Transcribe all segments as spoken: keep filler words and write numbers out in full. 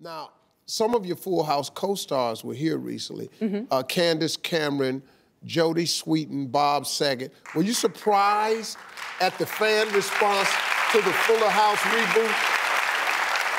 Now, some of your Full House co-stars were here recently. Mm-hmm. uh, Candace Cameron, Jody Sweetin, Bob Saget. Were you surprised at the fan response to the Full House reboot?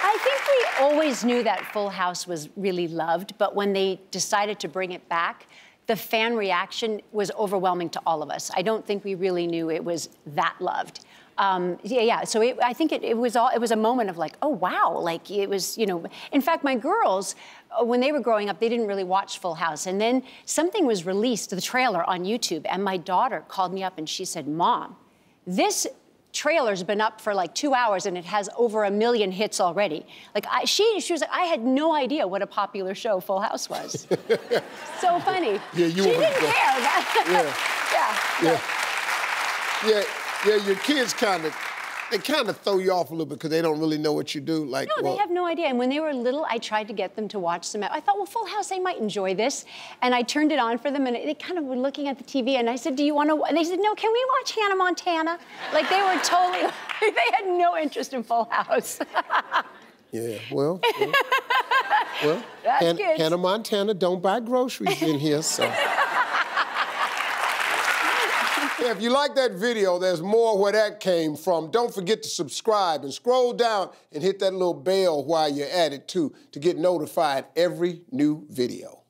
I think we always knew that Full House was really loved, but when they decided to bring it back, the fan reaction was overwhelming to all of us. I don't think we really knew it was that loved. Um, yeah, yeah. So it, I think it, it was all. It was a moment of like, oh wow, like it was. You know, in fact, my girls, when they were growing up, they didn't really watch Full House. And then something was released, the trailer on YouTube, and my daughter called me up and she said, "Mom, this trailer's been up for like two hours and it has over a million hits already." Like I, she, she was like, I had no idea what a popular show Full House was. So funny. Yeah, you she didn't go. care. Yeah. Yeah. Yeah. Yeah. Yeah. Your kids kind of, they kind of throw you off a little bit because they don't really know what you do. Like, no, well, they have no idea. And when they were little, I tried to get them to watch some. I thought, well, Full House, they might enjoy this. And I turned it on for them, and they kind of were looking at the T V. And I said, do you want to? And they said, no, can we watch Hannah Montana? Like, they were totally, they had no interest in Full House. Yeah, well, well, well Han kids. Hannah Montana don't buy groceries in here, so. If you like that video, there's more where that came from. Don't forget to subscribe and scroll down and hit that little bell while you're at it, too, to get notified every new video.